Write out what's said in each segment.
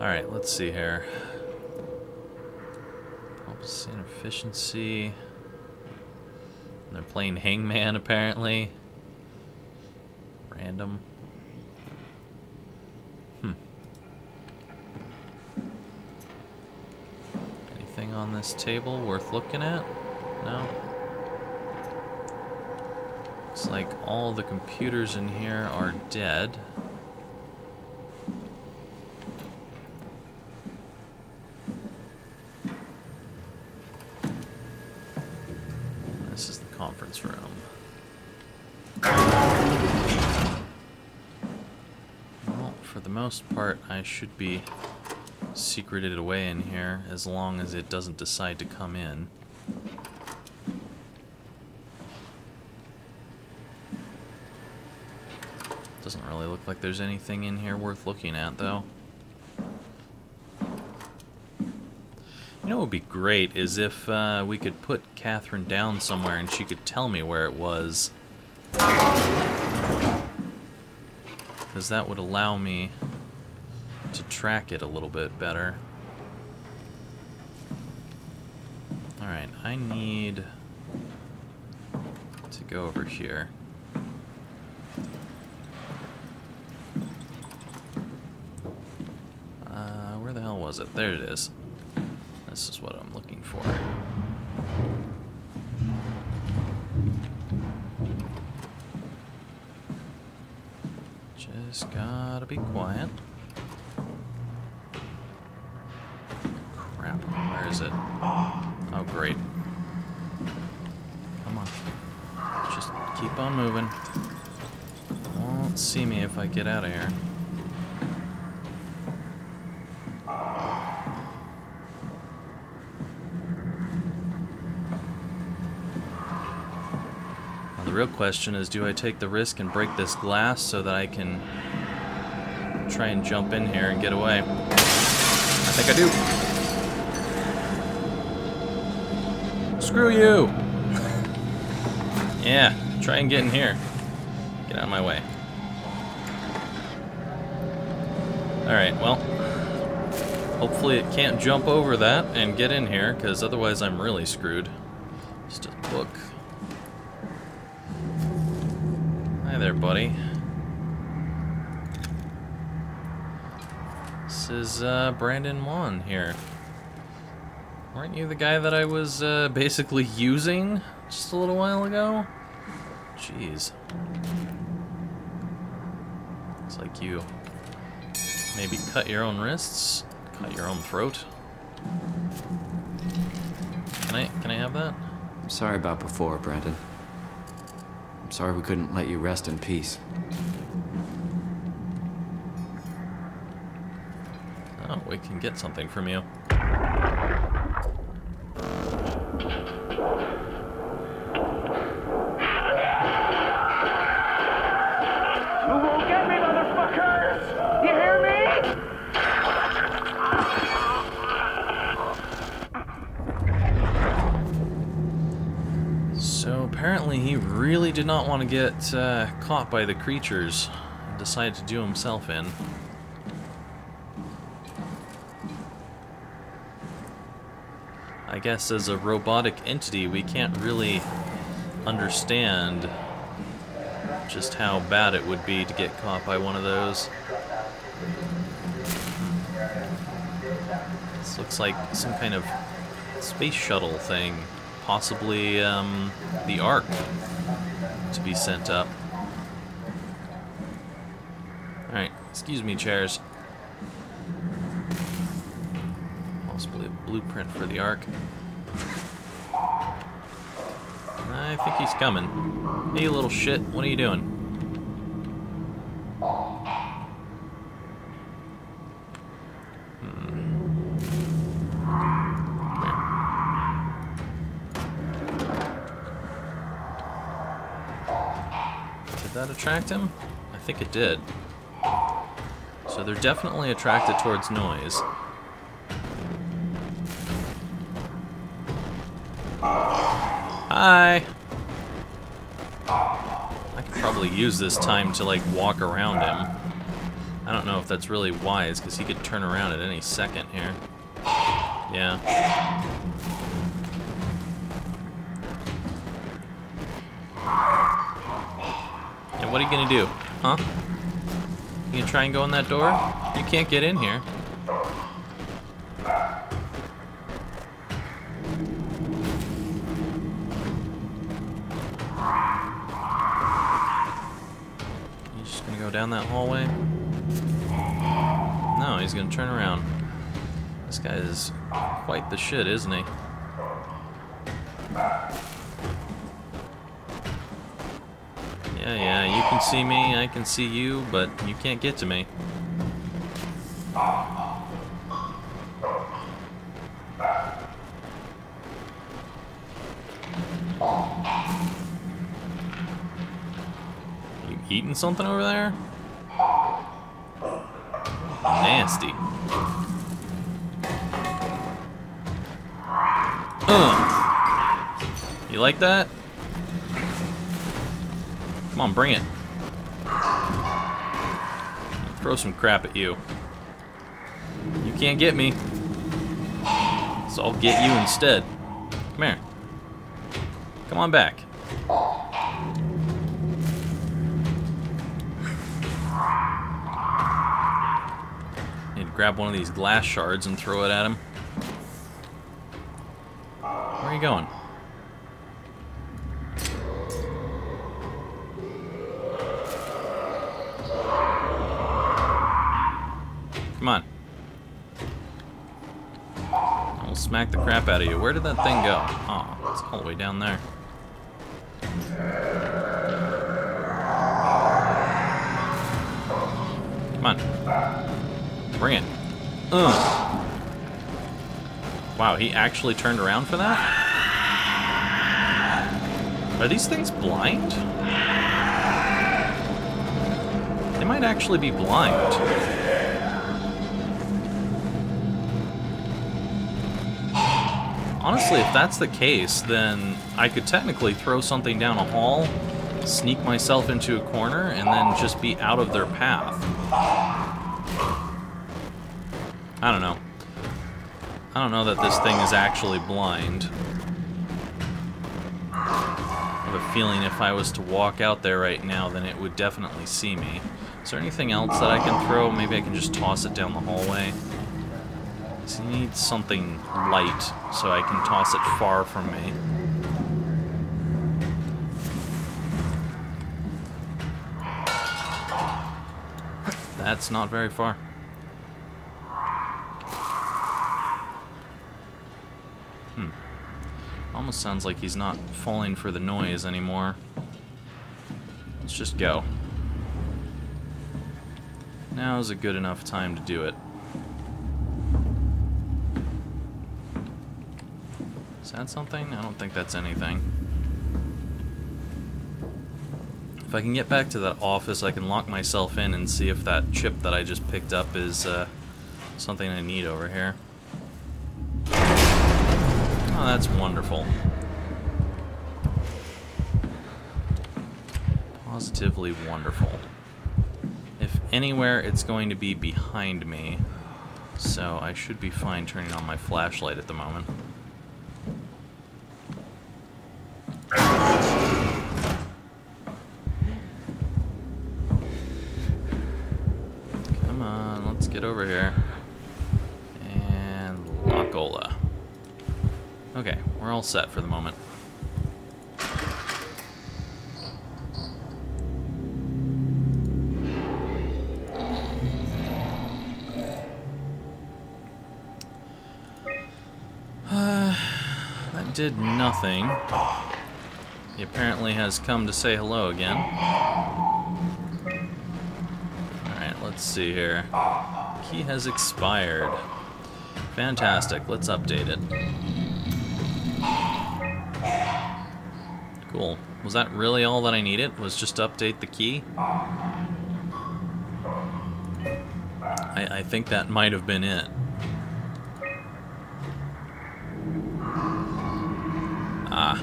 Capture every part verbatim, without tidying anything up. Alright, let's see here. Pulse inefficiency. They're playing Hangman, apparently. Random. Hmm. Anything on this table worth looking at? No? Looks like all the computers in here are dead. This is the conference room. Well, for the most part, I should be secreted away in here as long as it doesn't decide to come in. Doesn't really look like there's anything in here worth looking at, though. You know what would be great is if uh, we could put Catherine down somewhere and she could tell me where it was. Because that would allow me to track it a little bit better. Alright, I need to go over here. Was it? There it is. This is what I'm looking for. Just gotta be quiet. Crap, where is it? Oh, great. Come on. Just keep on moving. It won't see me if I get out of here. The real question is, do I take the risk and break this glass so that I can try and jump in here and get away? I think I do. Screw you! Yeah, try and get in here. Get out of my way. Alright, well, hopefully it can't jump over that and get in here, because otherwise I'm really screwed. Just a book. Hi there, buddy. This is uh, Brandon Juan here. Weren't you the guy that I was uh, basically using just a little while ago? Jeez. It's like you maybe cut your own wrists, cut your own throat. Can I, can I have that? I'm sorry about before, Brandon. I'm sorry we couldn't let you rest in peace. Oh, we can get something from you. Apparently he really did not want to get uh, caught by the creatures and decided to do himself in. I guess as a robotic entity we can't really understand just how bad it would be to get caught by one of those. This looks like some kind of space shuttle thing. Possibly um, the Ark to be sent up. Alright, excuse me, chairs. Possibly a blueprint for the Ark. I think he's coming. Hey, little shit, what are you doing? That attract him? I think it did. So they're definitely attracted towards noise. Hi! I could probably use this time to, like, walk around him. I don't know if that's really wise, because he could turn around at any second here. Yeah. And what are you gonna do? Huh? You gonna try and go in that door? You can't get in here. He's just gonna go down that hallway? No, he's gonna turn around. This guy is quite the shit, isn't he? Yeah, yeah, you can see me, I can see you, but you can't get to me. You eating something over there? Nasty. Ugh. You like that? Come on, bring it. I'll throw some crap at you. You can't get me. So I'll get you instead. Come here. Come on back. Need to grab one of these glass shards and throw it at him. Where are you going? Come on. I'll smack the crap out of you. Where did that thing go? Oh, it's all the way down there. Come on. Bring it. Ugh. Wow, he actually turned around for that? Are these things blind? They might actually be blind. Honestly, if that's the case, then I could technically throw something down a hall, sneak myself into a corner, and then just be out of their path. I don't know. I don't know that this thing is actually blind. I have a feeling if I was to walk out there right now, then it would definitely see me. Is there anything else that I can throw? Maybe I can just toss it down the hallway. I need something light so I can toss it far from me. That's not very far. Hmm. Almost sounds like he's not falling for the noise anymore. Let's just go. Now is a good enough time to do it. Is that something? I don't think that's anything. If I can get back to that office, I can lock myself in and see if that chip that I just picked up is uh, something I need over here. Oh, that's wonderful. Positively wonderful. If anywhere, it's going to be behind me. So I should be fine turning on my flashlight at the moment. Come on, let's get over here. And Lacola. Okay, we're all set for the moment. Uh, that did nothing. He apparently has come to say hello again. Alright, let's see here. Key has expired. Fantastic, let's update it. Cool. Was that really all that I needed? Was just to update the key? I, I think that might have been it. Ah,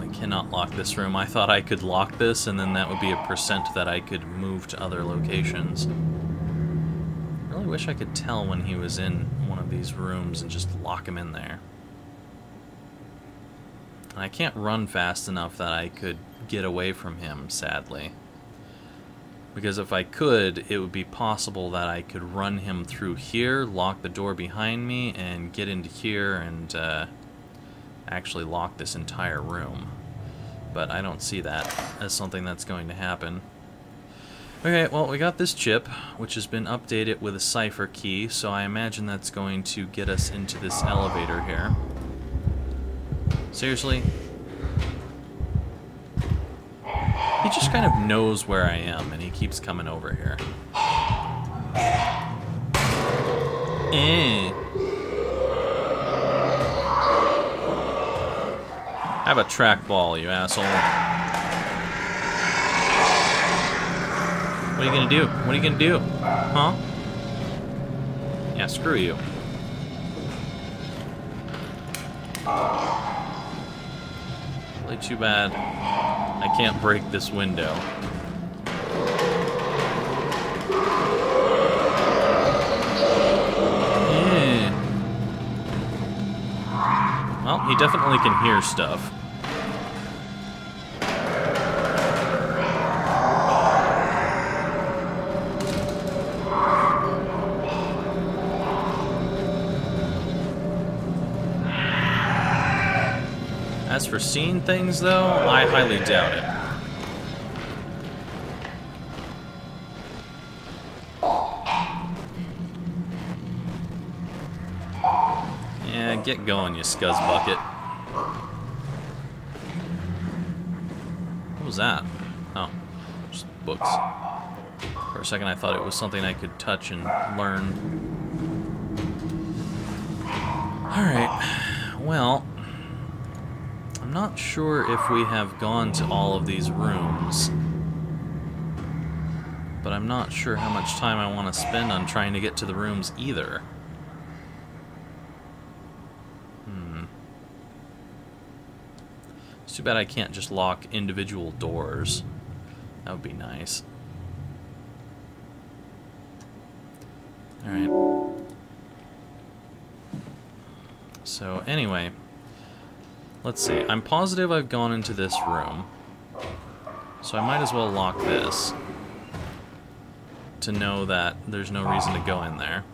I cannot lock this room. I thought I could lock this, and then that would be a percent that I could move to other locations. wish I could tell when he was in one of these rooms and just lock him in there. And I can't run fast enough that I could get away from him, sadly. Because if I could, it would be possible that I could run him through here, lock the door behind me, and get into here and uh, actually lock this entire room. But I don't see that as something that's going to happen. Okay, well, we got this chip, which has been updated with a cipher key, so I imagine that's going to get us into this elevator here. Seriously? He just kind of knows where I am, and he keeps coming over here. Eh. Have a trackball, you asshole. What are you gonna do? What are you gonna do? Huh? Yeah, screw you. Really too bad I can't break this window. Yeah. Well, he definitely can hear stuff. As for seeing things, though, I highly doubt it. Yeah, get going, you scuzz bucket. What was that? Oh, just books. For a second, I thought it was something I could touch and learn. Alright, well... not sure if we have gone to all of these rooms, but I'm not sure how much time I want to spend on trying to get to the rooms either. Hmm. It's too bad I can't just lock individual doors. That would be nice. Alright. So anyway... let's see, I'm positive I've gone into this room, so I might as well lock this to know that there's no reason to go in there.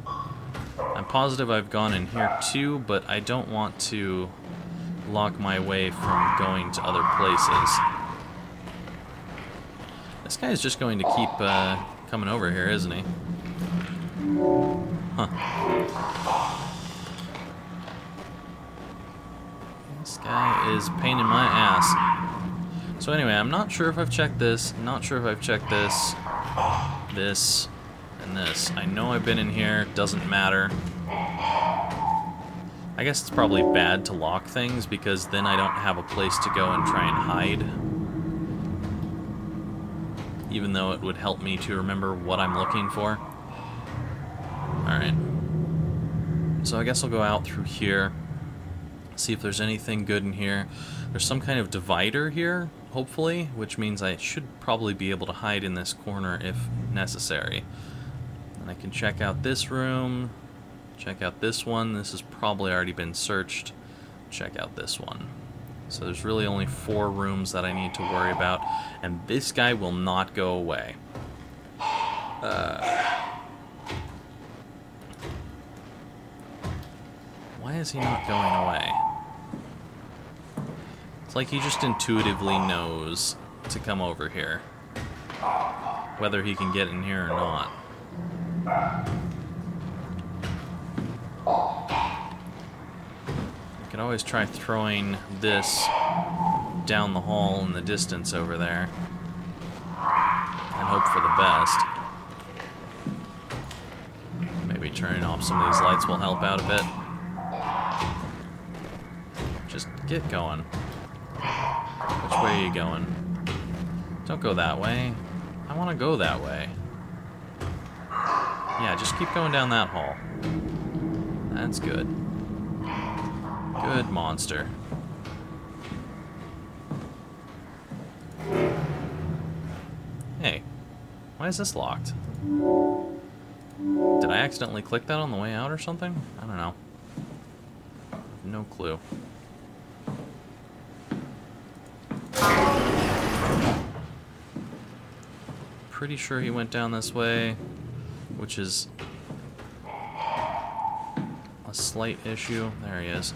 I'm positive I've gone in here too, but I don't want to lock my way from going to other places. This guy is just going to keep uh, coming over here, isn't he? Huh. This guy is paining my ass. So anyway, I'm not sure if I've checked this, not sure if I've checked this, this, and this. I know I've been in here, doesn't matter. I guess it's probably bad to lock things because then I don't have a place to go and try and hide. Even though it would help me to remember what I'm looking for. Alright. So I guess I'll go out through here. See if there's anything good in here. There's some kind of divider here, hopefully, which means I should probably be able to hide in this corner if necessary. And I can check out this room, check out this one. This has probably already been searched. Check out this one. So there's really only four rooms that I need to worry about, and this guy will not go away. Uh... Why is he not going away? It's like he just intuitively knows to come over here. Whether he can get in here or not. I could always try throwing this down the hall in the distance over there. And hope for the best. Maybe turning off some of these lights will help out a bit. Just get going. Which way are you going? Don't go that way. I want to go that way. Yeah, just keep going down that hall. That's good. Good monster. Hey, why is this locked? Did I accidentally click that on the way out or something? I don't know. No clue. Pretty sure he went down this way, which is a slight issue. There he is.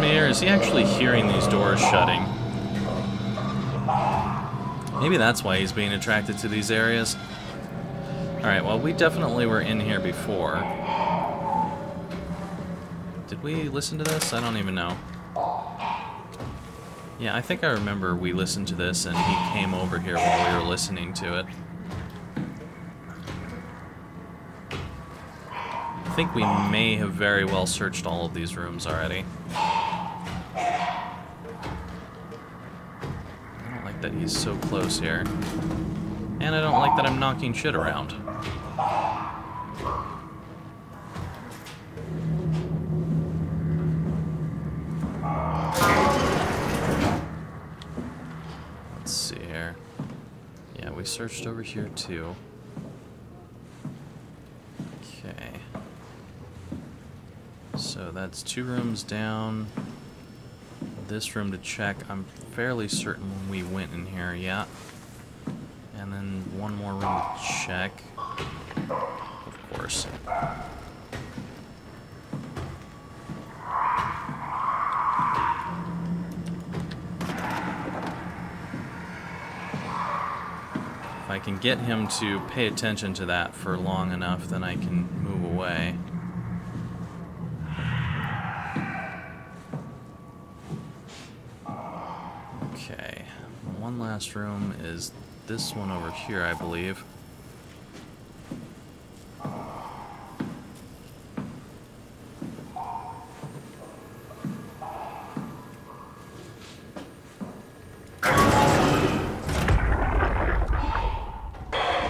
Is he actually hearing these doors shutting? Maybe that's why he's being attracted to these areas. Alright, well, we definitely were in here before. Did we listen to this? I don't even know. Yeah, I think I remember we listened to this and he came over here while we were listening to it. I think we may have very well searched all of these rooms already. That he's so close here. And I don't like that I'm knocking shit around. Let's see here. Yeah, we searched over here too. Okay. So that's two rooms down. This room to check. I'm fairly certain we went in here, yeah. And then one more room to check. Of course. If I can get him to pay attention to that for long enough, then I can move away. One last room is this one over here, I believe.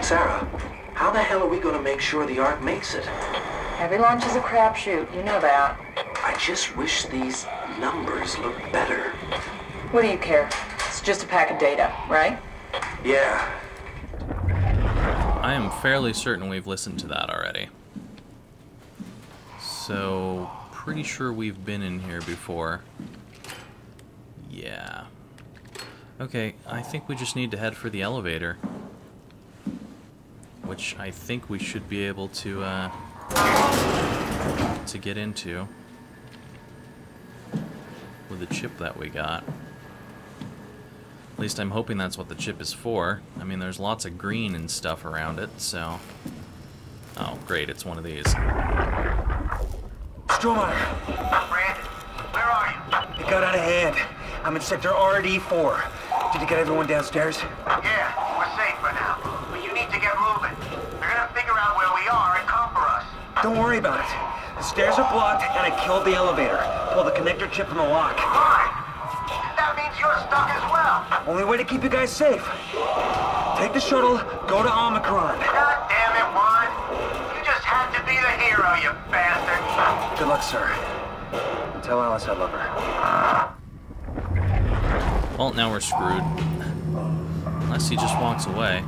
Sarah, how the hell are we going to make sure the Ark makes it? Every launch is a crapshoot, you know that. I just wish these numbers looked better. What do you care? Just a pack of data, right? Yeah. I am fairly certain we've listened to that already. So, pretty sure we've been in here before. Yeah. Okay, I think we just need to head for the elevator. Which I think we should be able to, uh, to get into. With the chip that we got. At least I'm hoping that's what the chip is for. I mean, there's lots of green and stuff around it, so... Oh, great, it's one of these. Strohmeyer! Brandon, where are you? It got out of hand. I'm in sector R D four. Did you get everyone downstairs? Yeah, we're safe for now. But you need to get moving. They're gonna figure out where we are and come for us. Don't worry about it. The stairs are blocked, and I killed the elevator. Pull the connector chip from the lock. Fine! That means you're stuck as well. Only way to keep you guys safe. Take the shuttle, go to Omicron. God damn it, Juan. You just had to be the hero, you bastard. Good luck, sir. Tell Alice I love her. Well, now we're screwed. Unless he just walks away.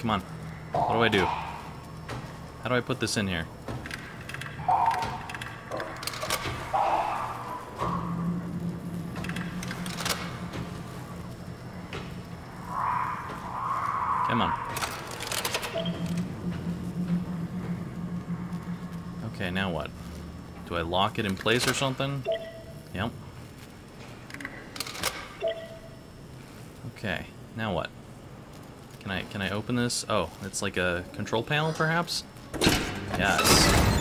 Come on. What do I do? How do I put this in here? Come on. Okay, now what? Do I lock it in place or something? Yep. Okay, now what? Can I can I open this? Oh, it's like a control panel perhaps? Yes.